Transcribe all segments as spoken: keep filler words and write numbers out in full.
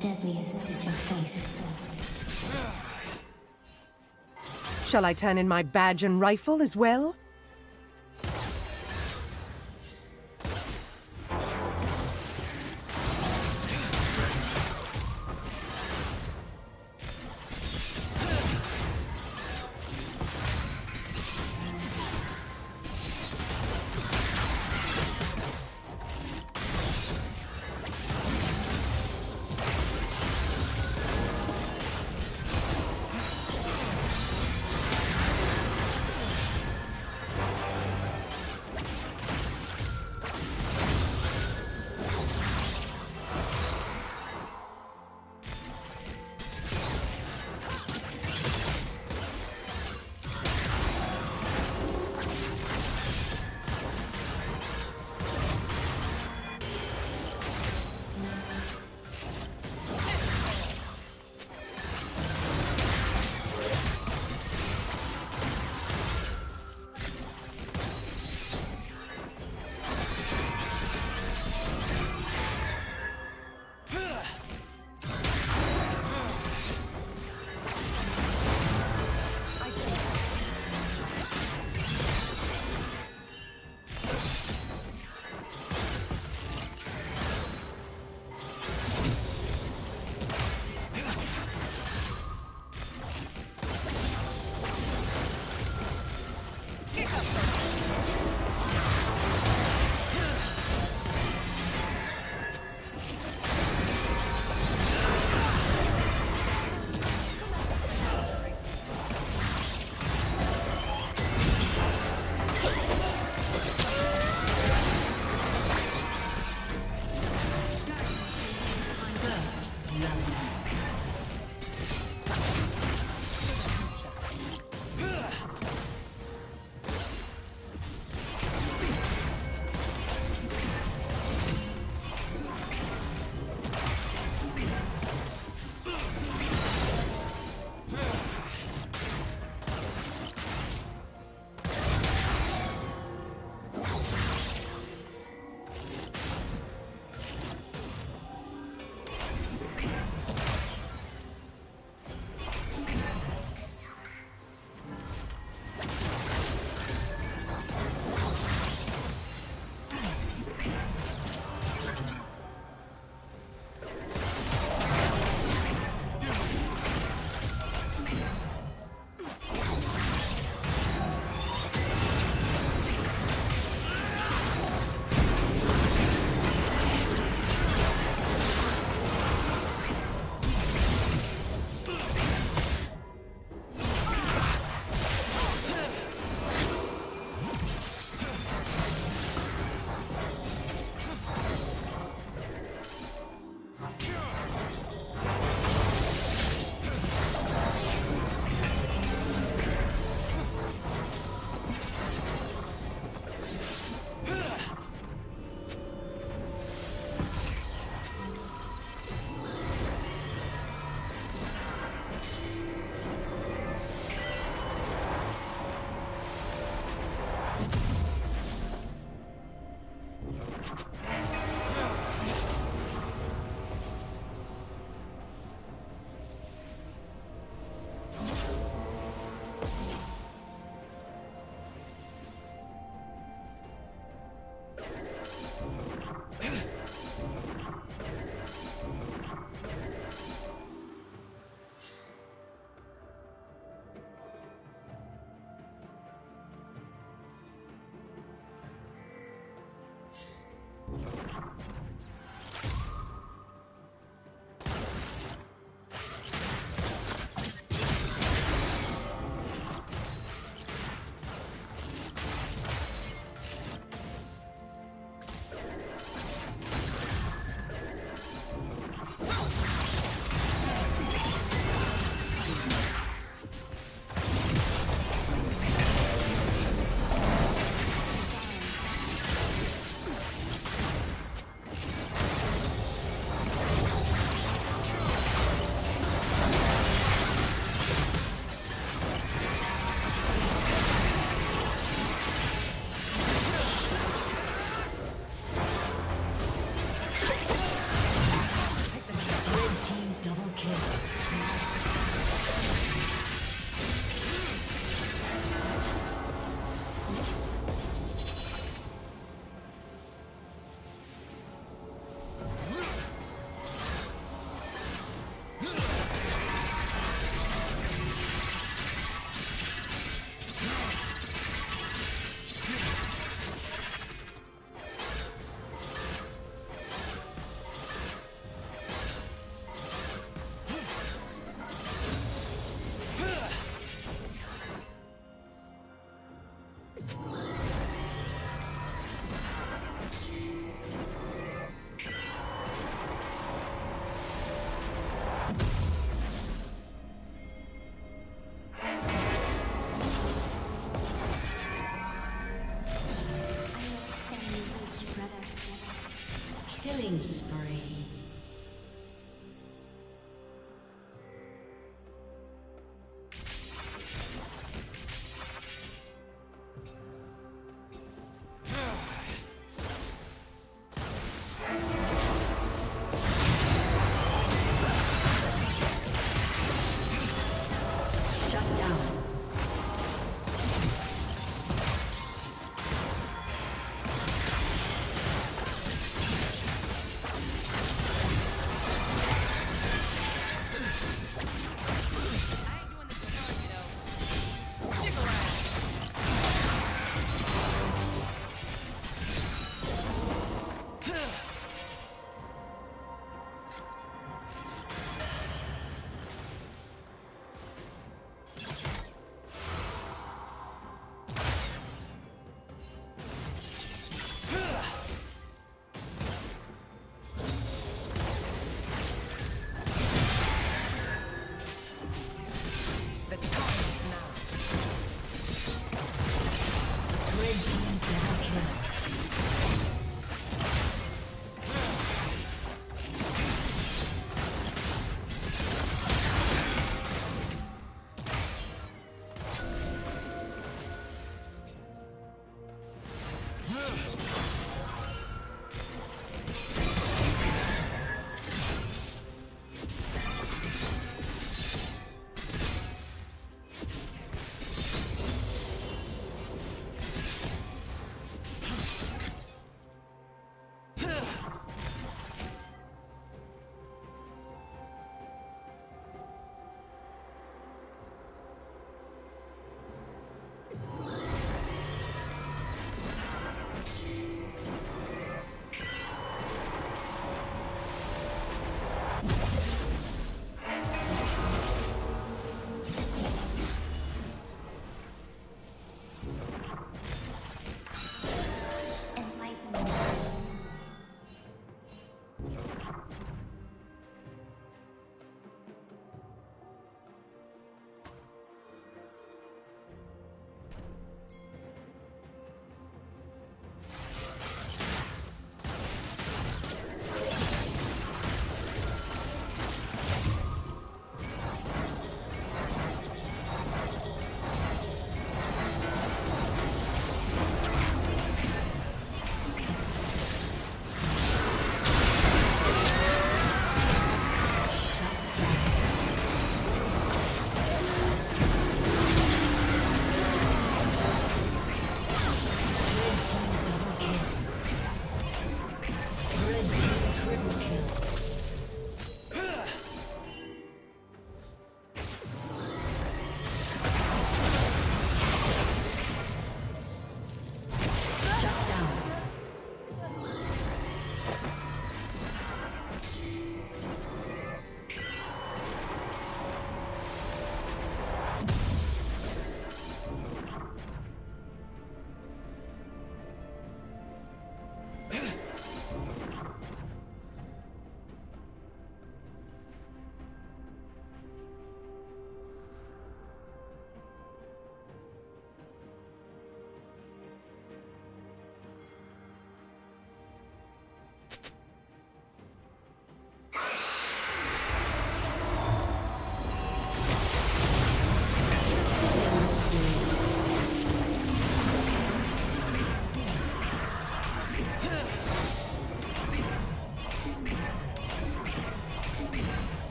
deadliest is your faith. Shall I turn in my badge and rifle as well? Killing spree.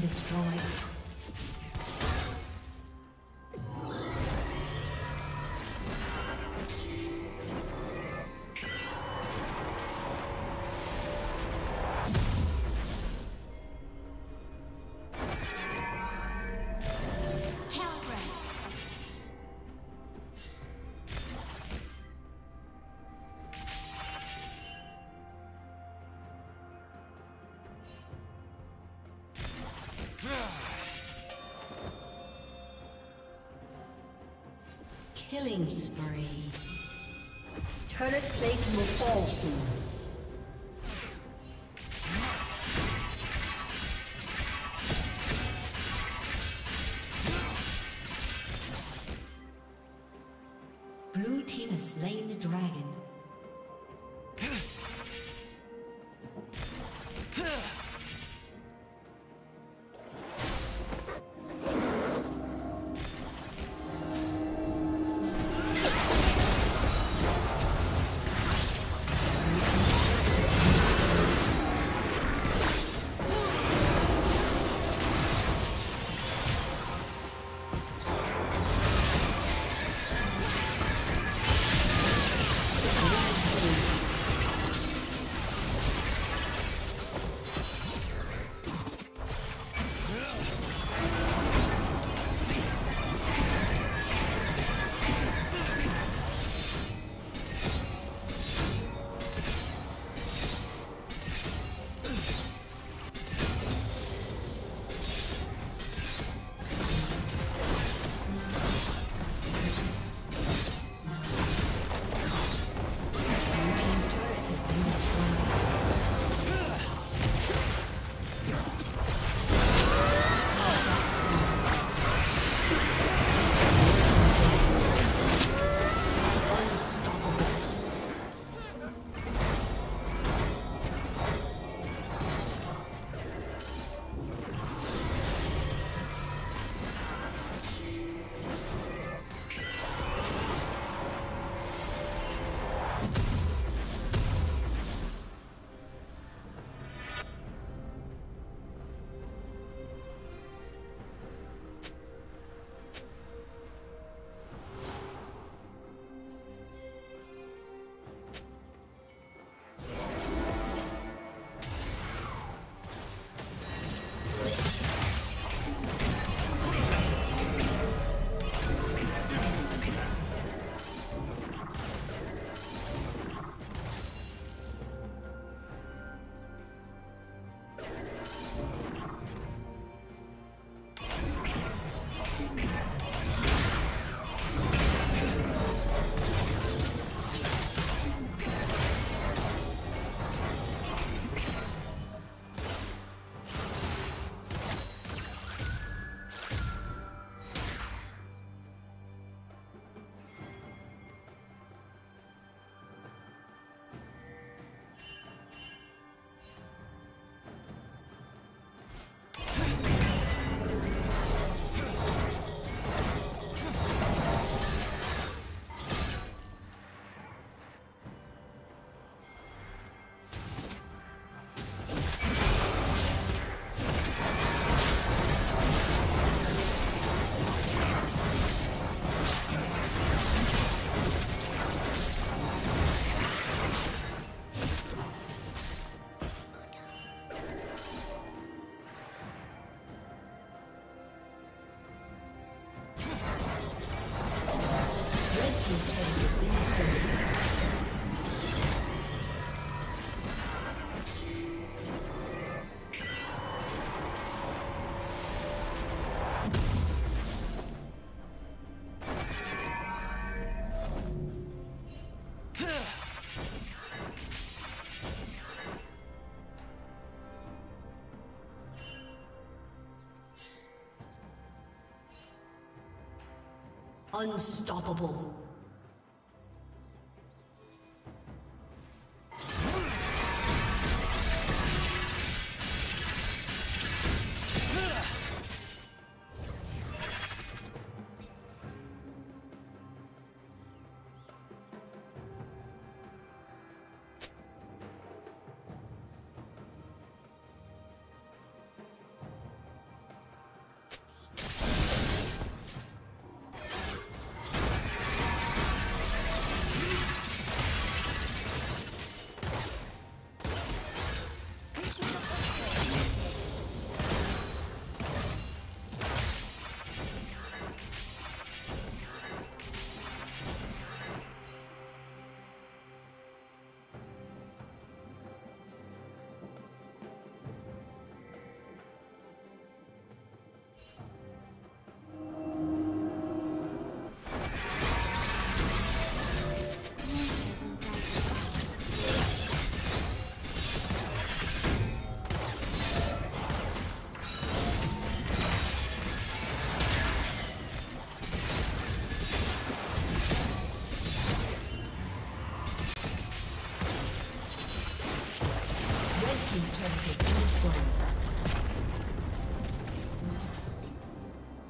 been destroyed. Killing spree. Turret plate will fall soon. Unstoppable.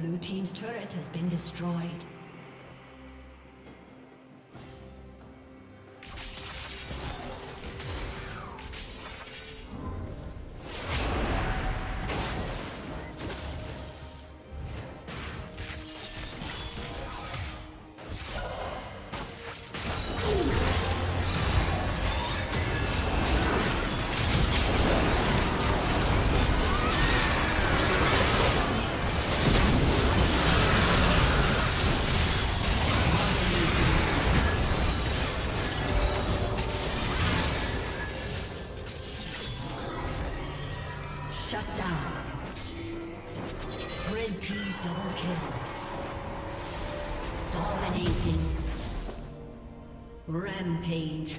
Blue team's turret has been destroyed. Shut down. Red team double kill. Dominating. Rampage.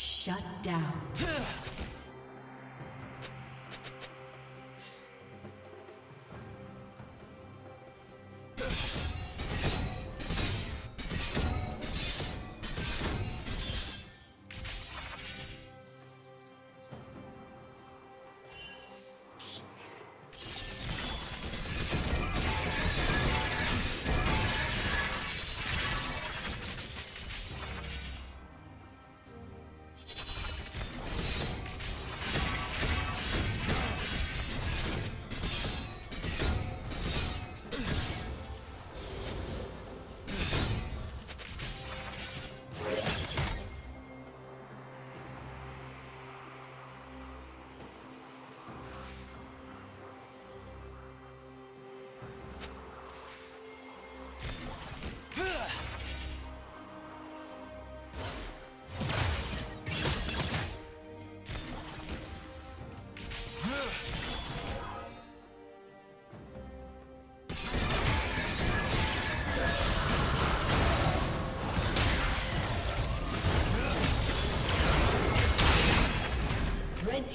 Shut down.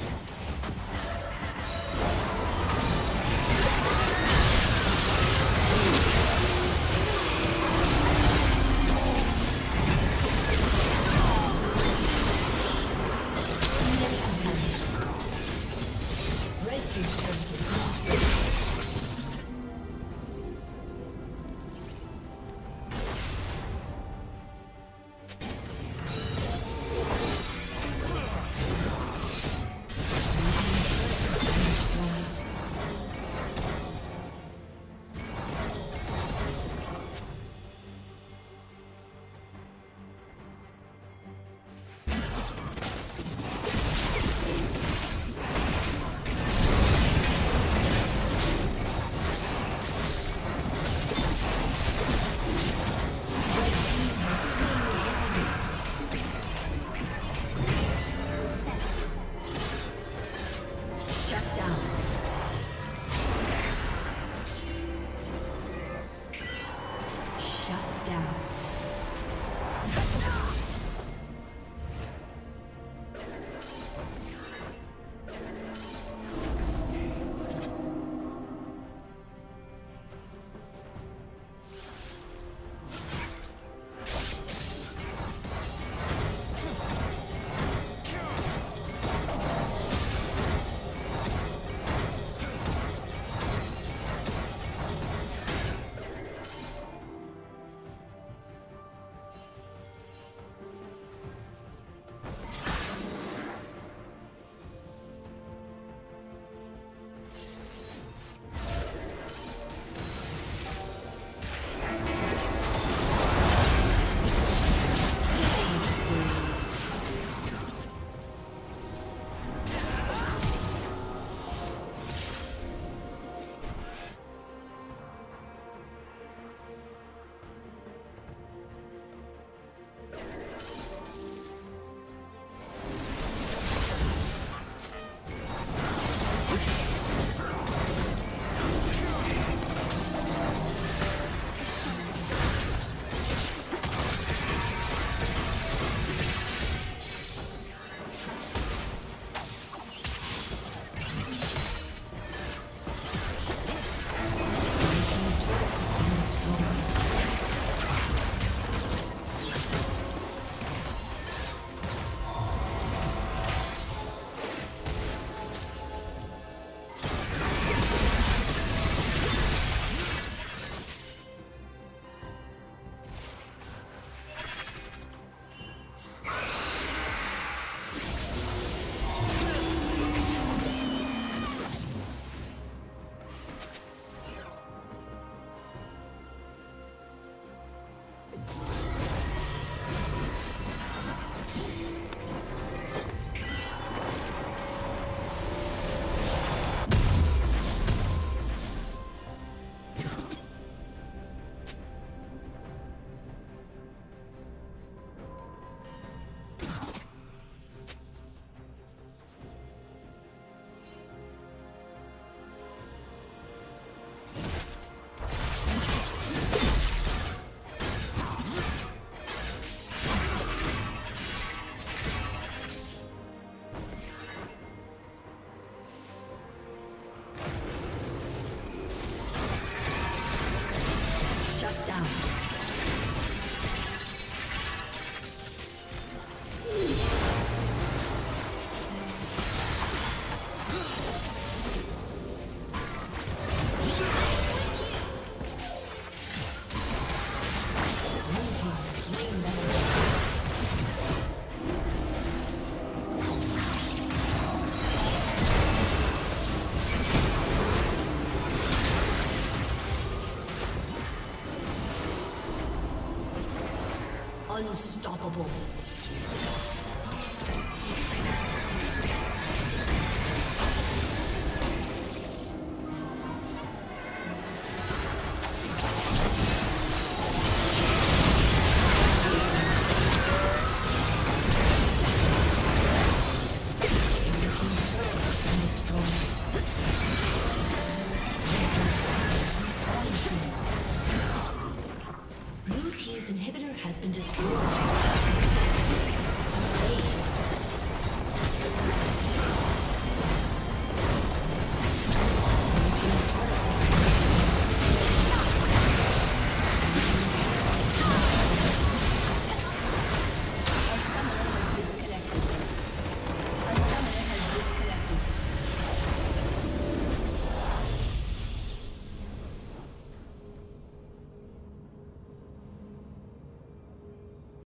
Unstoppable. team's inhibitor has been destroyed.